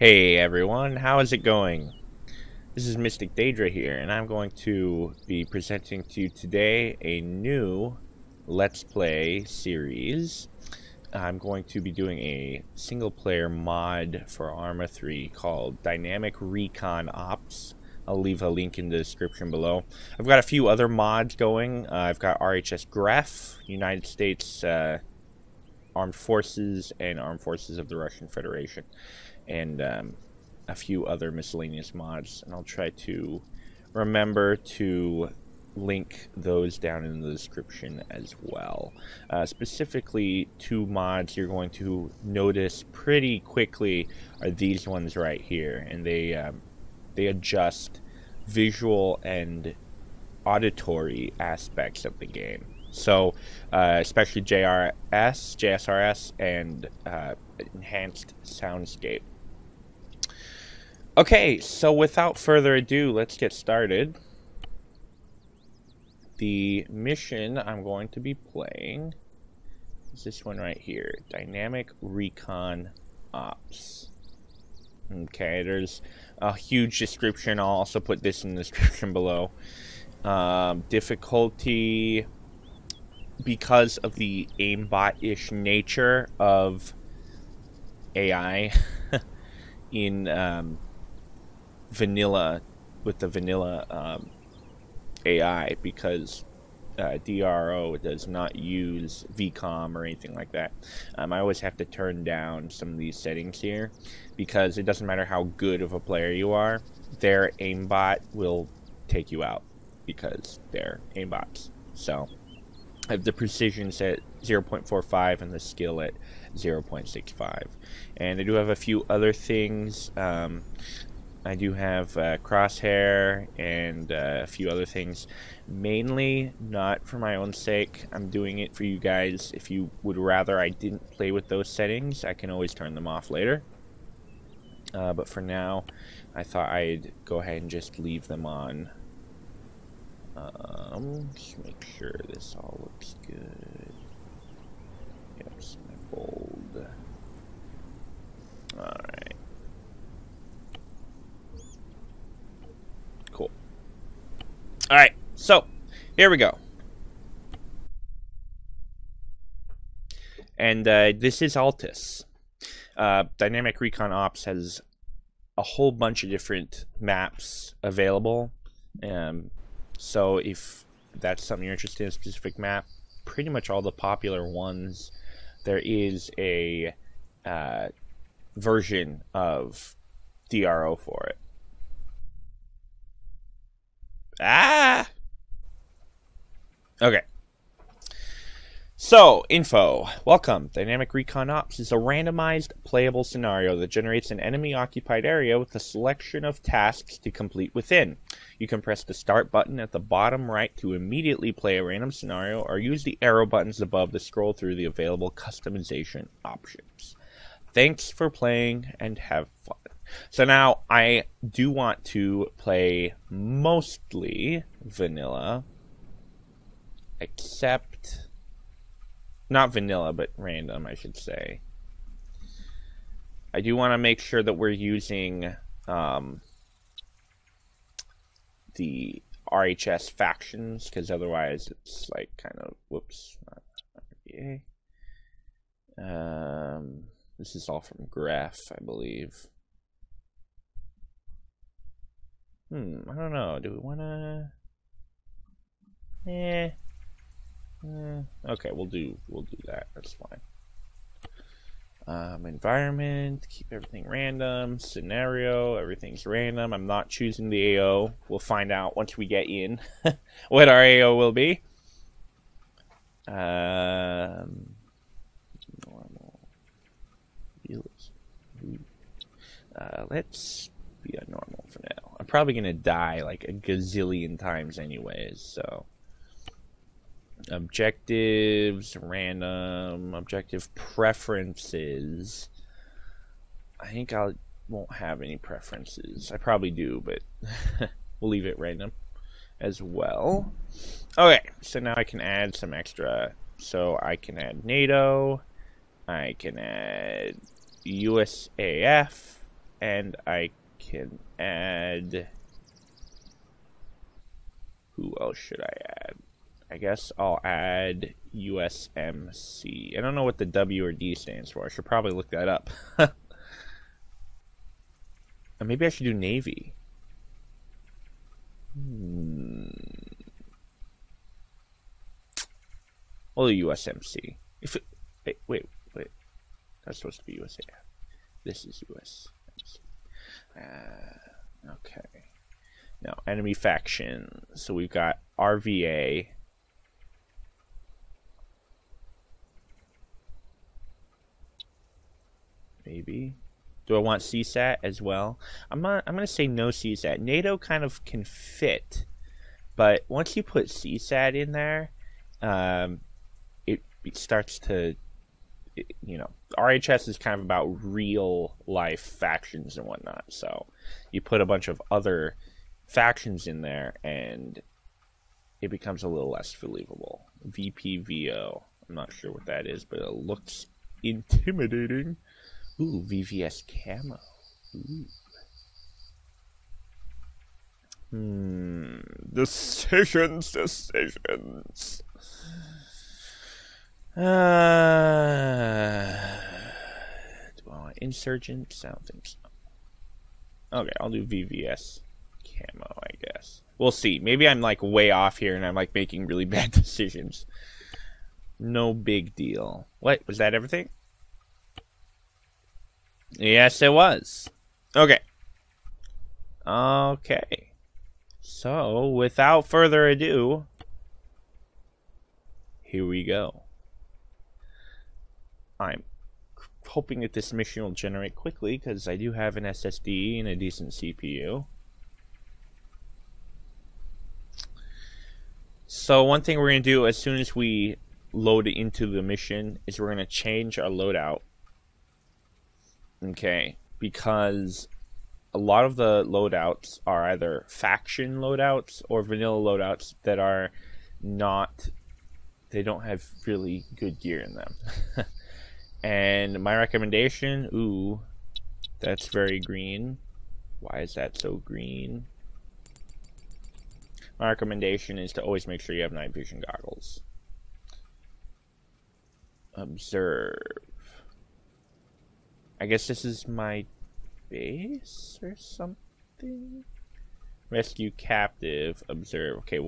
Hey everyone, how is it going? This is Mystic Daedra here, and I'm going to be presenting to you today a new Let's Play series. I'm going to be doing a single player mod for Arma 3 called Dynamic Recon Ops. I'll leave a link in the description below. I've got a few other mods going. I've got RHS Gref, United States Armed Forces, and Armed Forces of the Russian Federation, and a few other miscellaneous mods. And I'll try to remember to link those down in the description as well. Specifically, two mods you're going to notice pretty quickly are these ones right here, and they adjust visual and auditory aspects of the game. So, especially JSRS, and Enhanced Soundscape. Okay, so without further ado, let's get started. The mission I'm going to be playing is this one right here, Dynamic Recon Ops. Okay, there's a huge description. I'll also put this in the description below. Difficulty, because of the aimbot-ish nature of AI in vanilla, with the vanilla AI, because DRO does not use VCOM or anything like that. I always have to turn down some of these settings here, because it doesn't matter how good of a player you are, their aimbot will take you out because they're aimbots. So I have the precision set 0.45 and the skill at 0.65. And I do have a few other things. I do have crosshair and a few other things, mainly not for my own sake. I'm doing it for you guys. If you would rather I didn't play with those settings, I can always turn them off later. But for now, I thought I'd go ahead and just leave them on. Just make sure this all looks good. Yep, it's my bold. Alright. Alright, so, here we go. And this is Altis. Dynamic Recon Ops has a whole bunch of different maps available. So if that's something you're interested in, a specific map, pretty much all the popular ones, there is a version of DRO for it. Ah! Okay. So, info. Welcome. Dynamic Recon Ops is a randomized, playable scenario that generates an enemy-occupied area with a selection of tasks to complete within. You can press the Start button at the bottom right to immediately play a random scenario, or use the arrow buttons above to scroll through the available customization options. Thanks for playing, and have fun. So now, I do want to play mostly vanilla, except, not vanilla, but random, I should say. I do want to make sure that we're using the RHS factions, because otherwise it's like kind of, whoops, not RBA. This is all from Graph, I believe. I don't know. Do we wanna? Okay, we'll do that. That's fine. Environment, keep everything random. Scenario, everything's random. I'm not choosing the AO. We'll find out once we get in what our AO will be. Normal. Let's be a normal for now. I'm probably gonna die like a gazillion times anyways, so objectives, random, objective preferences. I think I won't have any preferences. I probably do, but we'll leave it random as well. Okay, so now I can add some extra. So I can add NATO, I can add USAF, and I can add, who else should I add? I guess I'll add USMC. I don't know what the W or D stands for. I should probably look that up. And maybe I should do Navy. I'll do USMC. If it, wait. That's supposed to be USAF. This is USMC. Okay. Now, enemy faction. So we've got RVA. Maybe. Do I want CSAT as well? I'm gonna say no CSAT. NATO kind of can fit, but once you put CSAT in there, it starts to, you know, RHS is kind of about real life factions and whatnot. So you put a bunch of other factions in there, and it becomes a little less believable. VPVO. I'm not sure what that is, but it looks intimidating. Ooh, VVS camo. Ooh. Decisions. Do I want insurgents? I don't think so. Okay, I'll do VVS camo, I guess. We'll see. Maybe I'm like way off here and I'm like making really bad decisions. No big deal. What? Was that everything? Yes, it was. Okay. Okay. So, without further ado, here we go. I'm hoping that this mission will generate quickly because I do have an SSD and a decent CPU. So, one thing we're going to do as soon as we load into the mission is we're going to change our loadout. Okay, because a lot of the loadouts are either faction loadouts or vanilla loadouts that are not, they don't have really good gear in them. And my recommendation, ooh, that's very green. Why is that so green? My recommendation is to always make sure you have night vision goggles. Observe. I guess this is my base or something. Rescue captive, observe. Okay,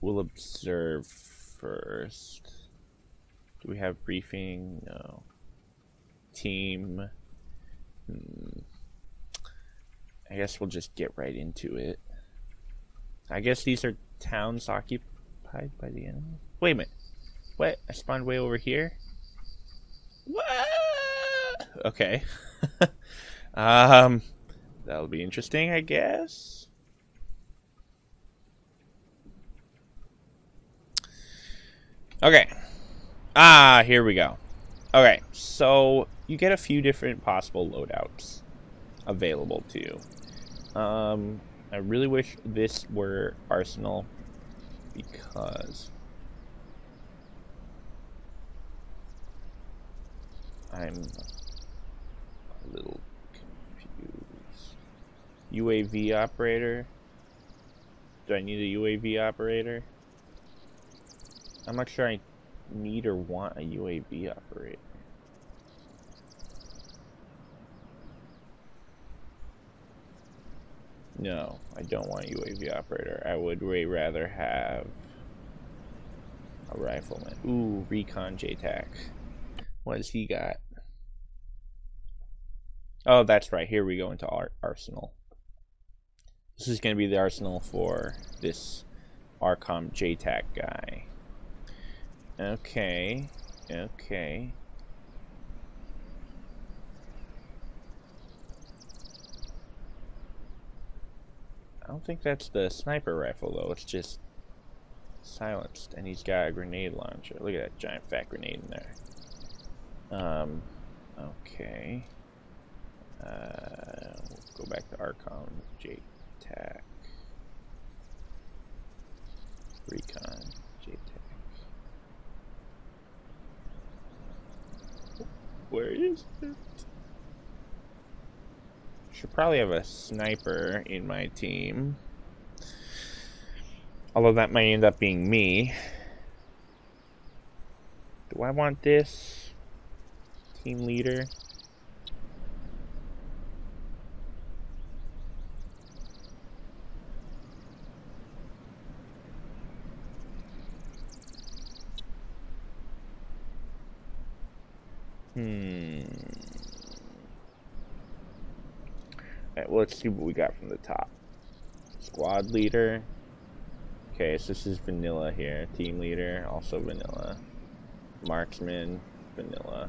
we'll observe first. Do we have briefing? No. Team. I guess we'll just get right into it. I guess these are towns occupied by the enemy. Wait a minute. What? I spawned way over here? What? Okay. That'll be interesting, I guess. Okay. Ah, here we go. Okay, so you get a few different possible loadouts available to you. I really wish this were Arsenal because I'm a little confused. UAV operator? Do I need a UAV operator? I'm not sure I need or want a UAV operator. No, I don't want a UAV operator. I would way rather have a rifleman. Ooh, recon JTAC. What has he got? Oh, that's right. Here we go into our Arsenal. This is going to be the Arsenal for this Arcom JTAC guy. Okay. Okay. I don't think that's the sniper rifle, though. It's just silenced. And he's got a grenade launcher. Look at that giant fat grenade in there. Okay. We'll go back to Arcom, JTAC, Recon, JTAC. Where is it? Should probably have a sniper in my team. Although that might end up being me. Do I want this? Team leader. Alright, well, let's see what we got from the top. Squad leader. Okay, so this is vanilla here. Team leader, also vanilla. Marksman, vanilla.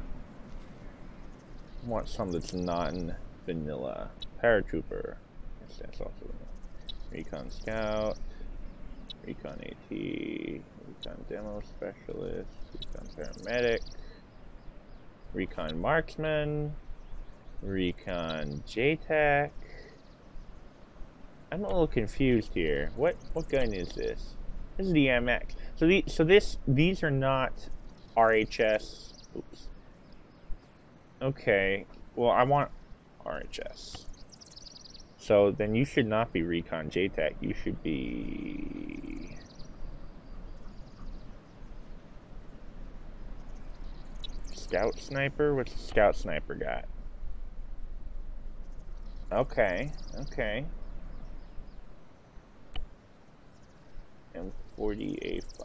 I want something that's non-vanilla. Paratrooper. That's also vanilla. Recon scout. Recon AT. Recon demo specialist. Recon paramedic. Recon marksman, recon JTAC. I'm a little confused here. What gun is this? This is the MX. So these are not RHS. Oops. Okay. Well, I want RHS. So then you should not be recon JTAC. You should be. Scout sniper? What's the scout sniper got? Okay, okay. M40A5.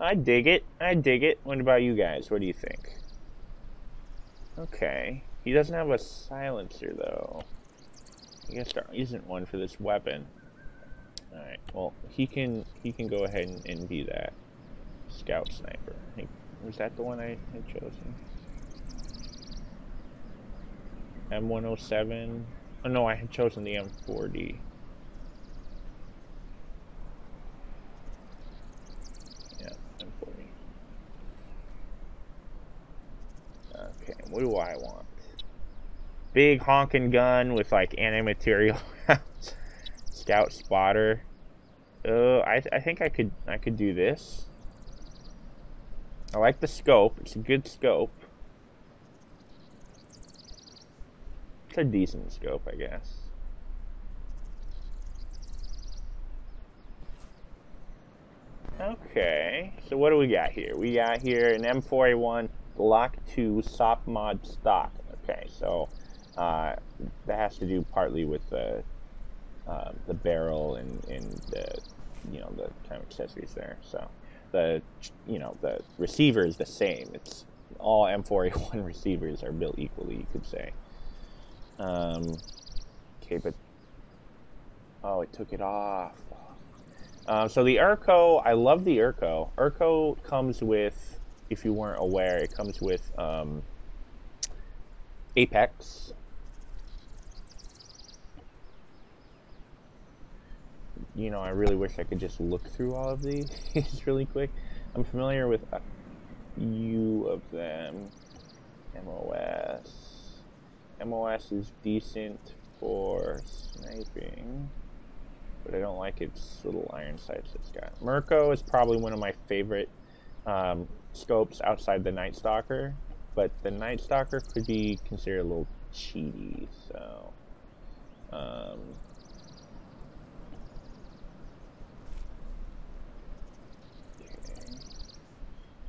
I dig it, I dig it. What about you guys? What do you think? Okay. He doesn't have a silencer, though. I guess there isn't one for this weapon. Alright, well, he can go ahead and be that. Scout sniper. Was that the one I had chosen? M107. Oh no, I had chosen the M40. Yeah, M40. Okay, what do I want? Big honking gun with like anti-material rounds. Scout spotter. I think I could do this. I like the scope. It's a good scope. It's a decent scope, I guess. Okay, so what do we got here? We got here an M4A1 Glock 2 SOPMOD stock. Okay, so that has to do partly with the barrel and the, you know, the kind of accessories there. So. The, you know, the receiver is the same. It's all M4A1 receivers are built equally, you could say. Okay, but oh, it took it off. So the Erco, I love the Erco. Erco comes with, if you weren't aware, it comes with Apex. You know, I really wish I could just look through all of these really quick. I'm familiar with a few of them. MOS. MOS is decent for sniping, but I don't like its little iron sights it's got. Mirko is probably one of my favorite scopes outside the Night Stalker, but the Night Stalker could be considered a little cheaty, so...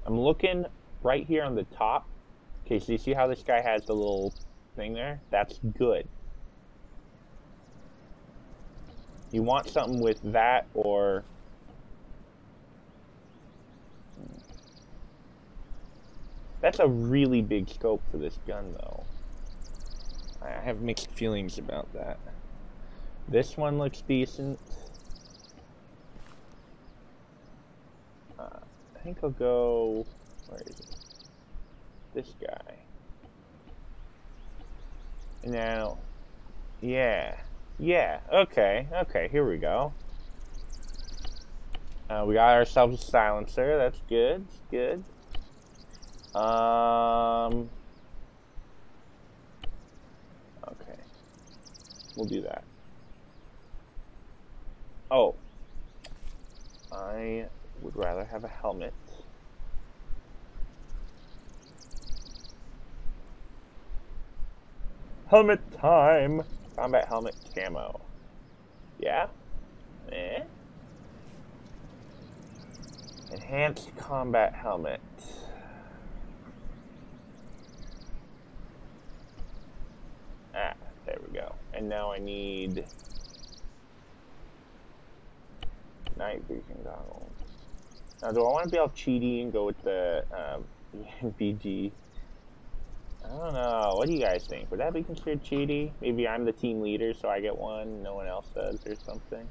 I'm looking right here on the top. Okay, so you see how this guy has the little thing there? That's good. You want something with that or... That's a really big scope for this gun, though. I have mixed feelings about that. This one looks decent. I think I'll go, where is it? This guy. Now, yeah, okay, here we go. We got ourselves a silencer, that's good, okay, we'll do that. Oh, I would rather have a helmet. helmet time. Combat helmet camo. Yeah? Eh? Enhanced combat helmet. Ah, there we go. And now I need night vision goggles. Now, do I want to be all cheaty and go with the BG? I don't know. What do you guys think? Would that be considered cheaty? Maybe I'm the team leader, so I get one, no one else does, or something.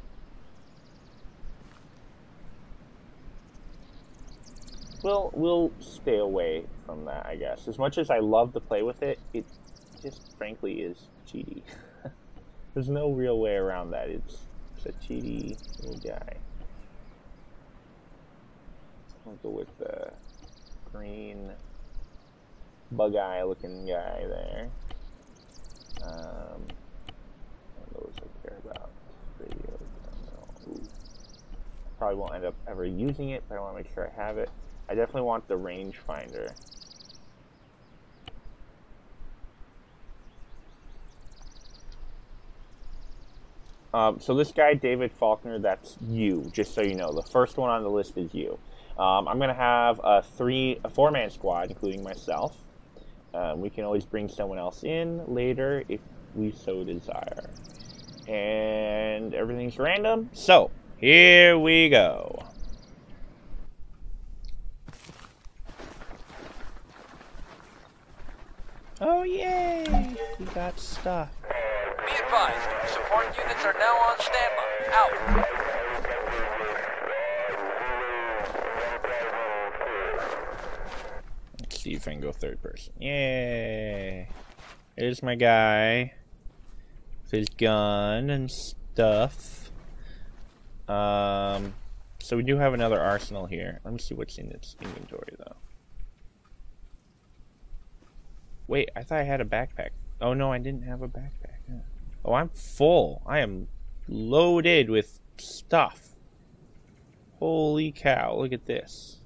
We'll stay away from that, I guess. As much as I love to play with it, it just frankly is cheaty. There's no real way around that. It's a cheaty little guy. I'll go with the green bug-eye looking guy there. One of those I care about. Radio terminal. Probably won't end up ever using it, but I want to make sure I have it. I definitely want the rangefinder. So this guy, David Faulkner, that's you, just so you know. The first one on the list is you. I'm going to have a four-man squad, including myself. We can always bring someone else in later if we so desire. And everything's random. So, here we go. Oh, yay! We got stuff. Be advised, support units are now on standby. Out. See if I can go third person. Yay! Here's my guy with his gun and stuff. So we do have another arsenal here. Let me see what's in its inventory though. Wait, I thought I had a backpack. Oh no, I didn't have a backpack. Huh. Oh, I'm full. I am loaded with stuff. Holy cow, look at this.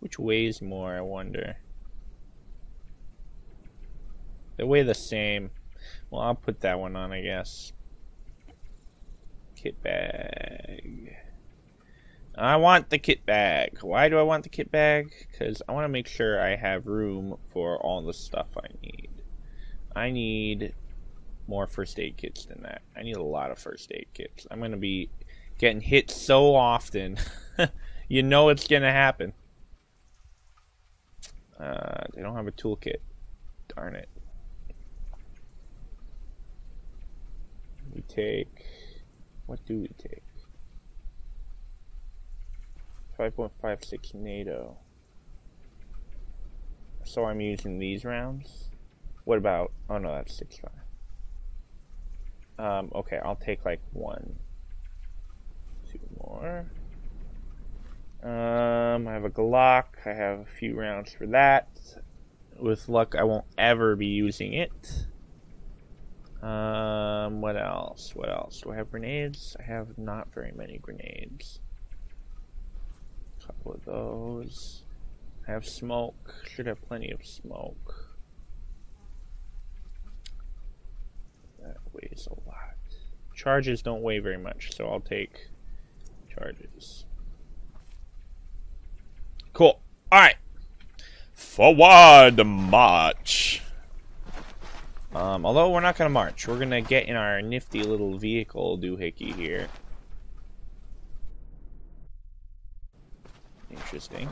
Which weighs more, I wonder? They weigh the same. Well, I'll put that one on, I guess. Kit bag. I want the kit bag. Why do I want the kit bag? Because I want to make sure I have room for all the stuff I need. I need more first aid kits than that. I need a lot of first aid kits. I'm going to be getting hit so often. You know it's gonna happen. They don't have a toolkit. Darn it. We take... What do we take? 5.56 NATO. So I'm using these rounds? What about... Oh no, that's 6.5. Okay, I'll take like one. Two more. I have a Glock. I have a few rounds for that. With luck, I won't ever be using it. What else? What else? Do I have grenades? I have not very many grenades. A couple of those. I have smoke. Should have plenty of smoke. That weighs a lot. Charges don't weigh very much, so I'll take charges. Cool. Alright. Forward march. Although we're not going to march. We're going to get in our nifty little vehicle doohickey here. Interesting.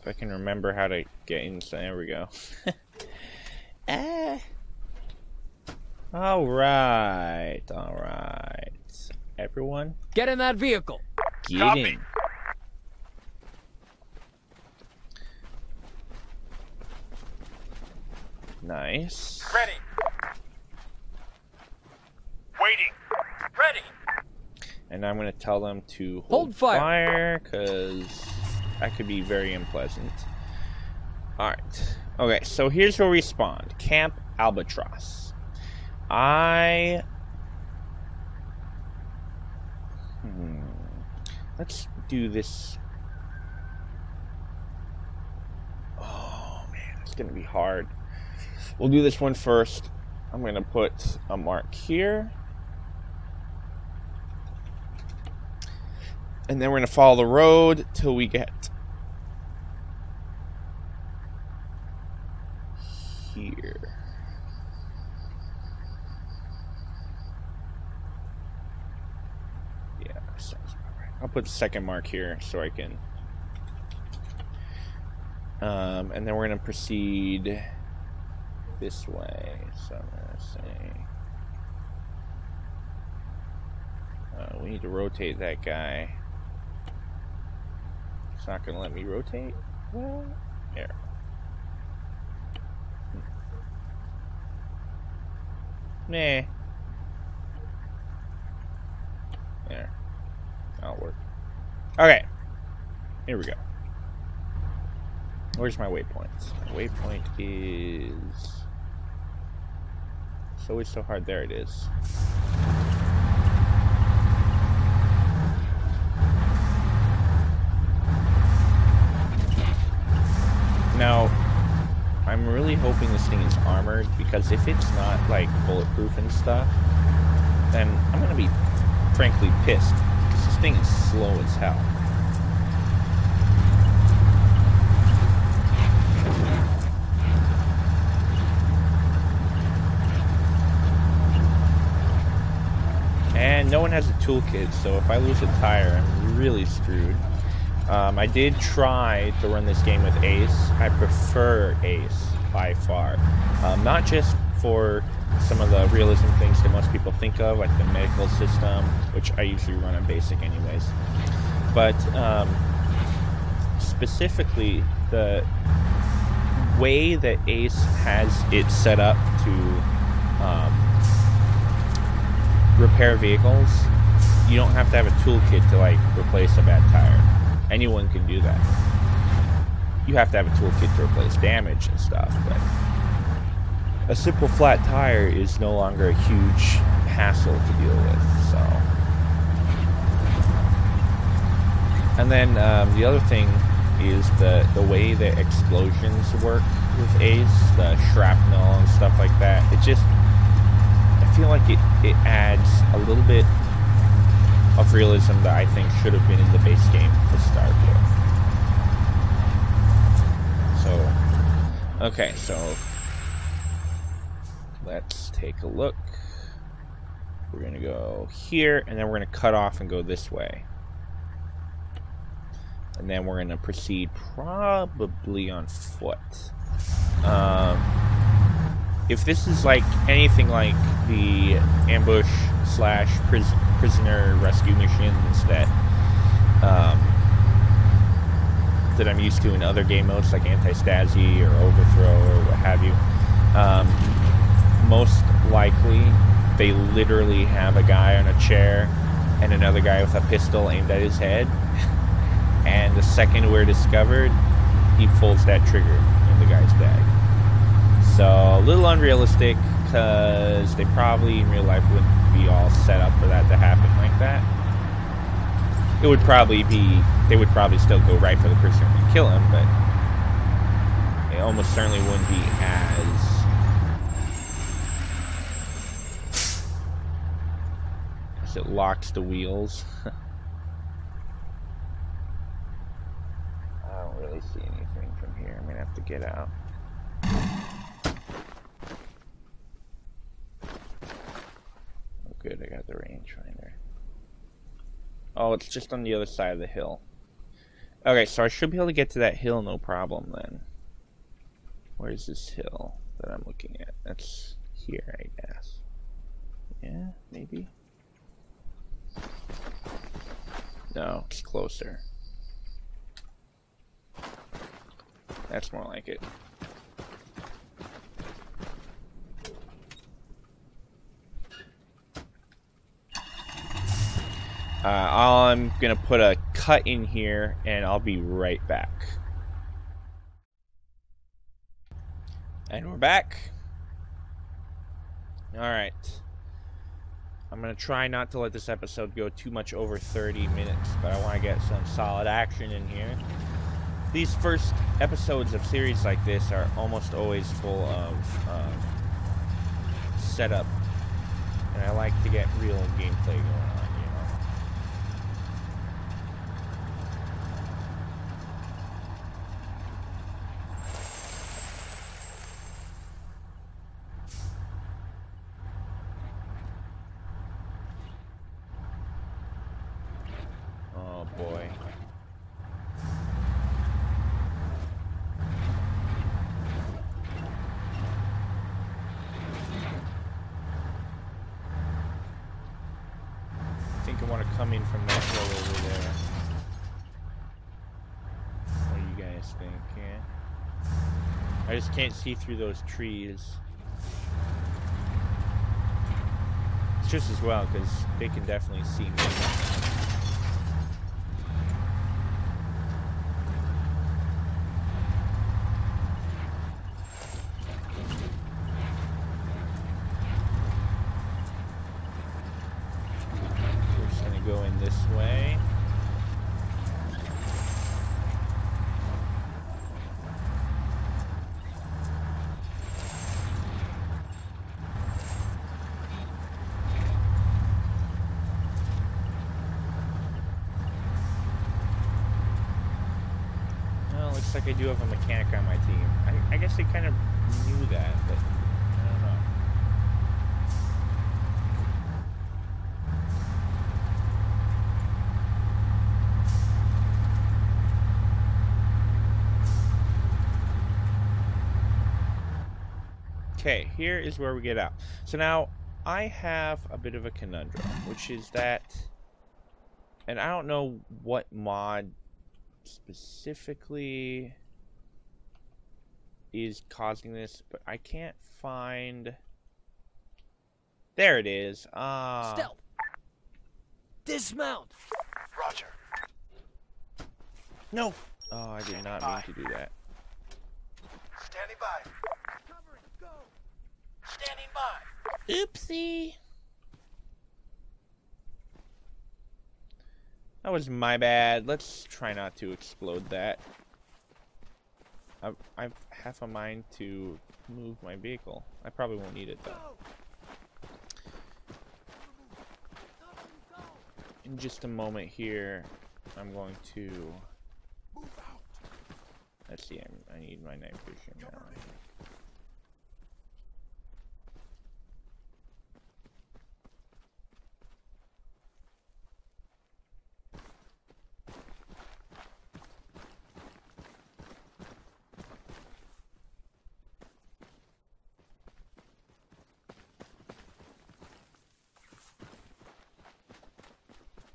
If I can remember how to get inside. There we go. Alright. Alright. Everyone, get in that vehicle. Get Copy. In. Nice. Ready. Waiting. Ready. And I'm gonna tell them to hold fire, because that could be very unpleasant. All right. Okay. So here's where we spawned. Camp Albatross. Let's do this. Oh man, it's gonna be hard. We'll do this one first. I'm gonna put a mark here. And then we're gonna follow the road till we get here. Yeah, that sounds about right. I'll put the second mark here so I can. And then we're gonna proceed this way. So I'm gonna say we need to rotate that guy. It's not gonna let me rotate. Well, there. Nah. There. That'll work. Okay. Here we go. Where's my waypoints? My waypoint is... it's always so hard. There it is. Now, I'm really hoping this thing is armored, because if it's not, like, bulletproof and stuff, then I'm gonna be, frankly, pissed, because this thing is slow as hell. And no one has a toolkit, so if I lose a tire, I'm really screwed. I did try to run this game with Ace. I prefer Ace by far. Not just for some of the realism things that most people think of, like the medical system, which I usually run on basic anyways. But specifically, the way that Ace has it set up to repair vehicles, you don't have to have a toolkit to like replace a bad tire. Anyone can do that. You have to have a toolkit to replace damage and stuff, but a simple flat tire is no longer a huge hassle to deal with, so. And then the other thing is the way that explosions work with Ace, the shrapnel and stuff like that. It just, I feel like it adds a little bit of realism that I think should have been in the base game to start with. So, okay, so let's take a look. We're gonna go here, and then we're gonna cut off and go this way. And then we're gonna proceed probably on foot. If this is like anything like the ambush slash prisoner rescue missions that I'm used to in other game modes like anti-Stasi or overthrow or what have you, most likely they literally have a guy on a chair and another guy with a pistol aimed at his head, and the second we're discovered, he pulls that trigger in the guy's bag. So a little unrealistic, because they probably in real life wouldn't be all set up for that to happen like that. It would probably be, they would probably still go right for the person and kill him, but it almost certainly wouldn't be as it locks the wheels. I don't really see anything from here. I'm gonna have to get out. Good, I got the rangefinder. Oh, it's just on the other side of the hill. Okay, so I should be able to get to that hill no problem then. Where's this hill that I'm looking at? That's here, I guess. Yeah, maybe? No, it's closer. That's more like it. I'm gonna put a cut in here, and I'll be right back. And we're back. All right. I'm going to try not to let this episode go too much over 30 minutes, but I want to get some solid action in here. These first episodes of series like this are almost always full of setup, and I like to get real gameplay going on, you know. Oh boy. Come in from that hill over there. What do you guys think? Yeah. I just can't see through those trees. It's just as well because they can definitely see me. Like I do have a mechanic on my team. I guess they kind of knew that, but I don't know. Okay, here is where we get out. So now I have a bit of a conundrum, which is that, and I don't know what mod specifically is causing this, but I can't find. There it is. Stealth. Dismount. Roger. No. Oh, I did not mean to do that. Standing by. Covering. Go. Standing by. Oopsie. That was my bad. Let's try not to explode that. I have half a mind to move my vehicle. I probably won't need it though. In just a moment here, I'm going to... Let's see, I need my night vision now.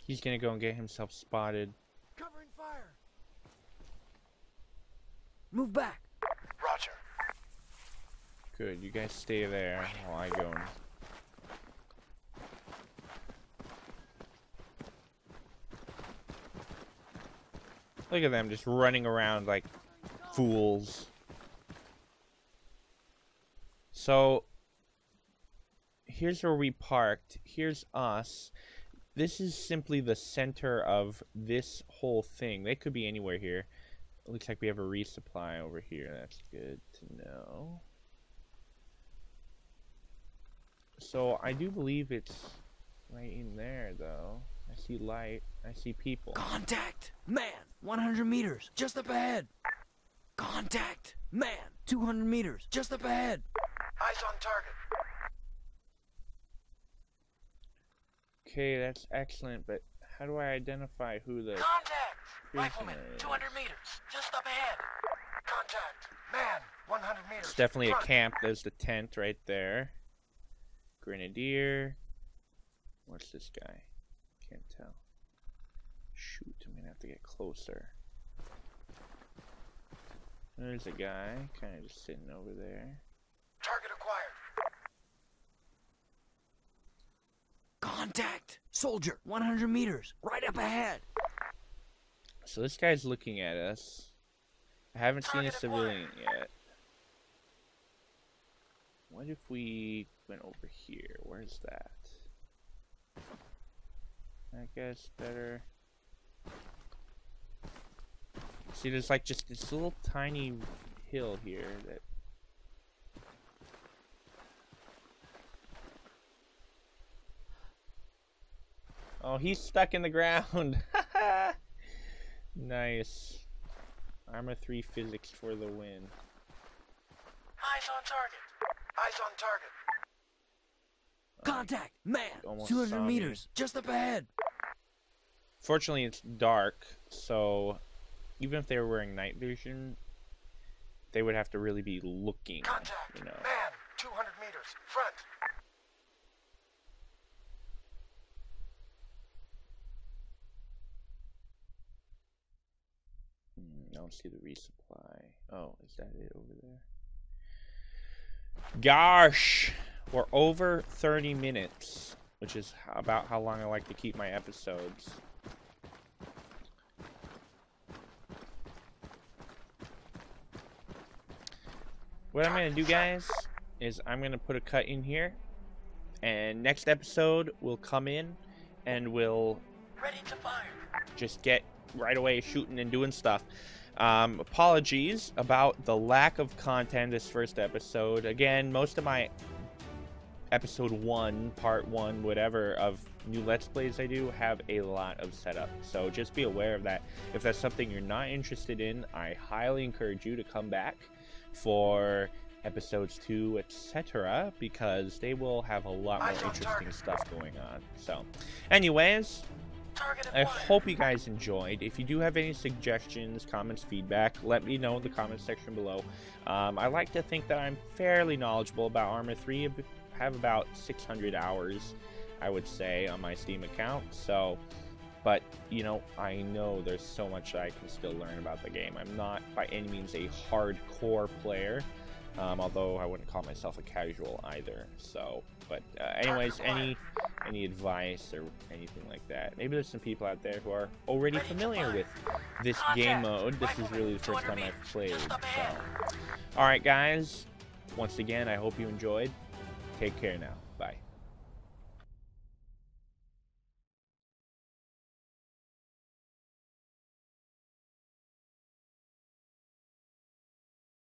He's gonna go and get himself spotted. Covering fire. Move back. Roger. Good. You guys stay there while I go. Look at them just running around like fools. So here's where we parked. Here's us. This is simply the center of this whole thing. They could be anywhere here. It looks like we have a resupply over here. That's good to know. So I do believe it's right in there, though. I see light. I see people. Contact! Man! 100 meters, just up ahead! Contact! Man! 200 meters, just up ahead! Eyes on target. Okay, that's excellent, but how do I identify who the Contact! Rifleman, 200 meters, just up ahead. Contact! Man, 100 meters. It's definitely a camp. There's the tent right there. Grenadier. What's this guy? Can't tell. Shoot, I'm gonna have to get closer. There's a guy, kind of just sitting over there. Target acquired. Contact! Soldier, 100 meters, right up ahead! So this guy's looking at us. I haven't seen a civilian yet. What if we went over here? Where's that? I guess better. See, there's like just this little tiny hill here that. Oh, he's stuck in the ground. Nice. Arma 3 physics for the win. Eyes on target. Eyes on target. Contact, man. 200 meters, just up ahead. Fortunately, it's dark, so even if they were wearing night vision, they would have to really be looking. Contact, you know. Man. 200 meters, front. I don't see the resupply. Oh, is that it over there? Gosh, we're over 30 minutes, which is about how long I like to keep my episodes. What I'm gonna do, guys, is I'm gonna put a cut in here, and next episode we'll come in and we'll ready to fire. Just get right away shooting and doing stuff. Apologies about the lack of content this first episode. Again, most of my episode 1, part 1, whatever, of new Let's Plays I do have a lot of setup, so just be aware of that. If that's something you're not interested in, I highly encourage you to come back for episodes 2, etc., because they will have a lot more interesting stuff going on. So anyways, I hope you guys enjoyed. If you do have any suggestions, comments, feedback, let me know in the comments section below. I like to think that I'm fairly knowledgeable about Arma 3. I have about 600 hours, I would say, on my Steam account. So, but, you know, I know there's so much I can still learn about the game. I'm not by any means a hardcore player, although I wouldn't call myself a casual either. So, but anyways, any advice or anything like that. Maybe there's some people out there who are already familiar with this game mode. This is really the first time I've played. So. Alright guys, once again, I hope you enjoyed. Take care now. Bye.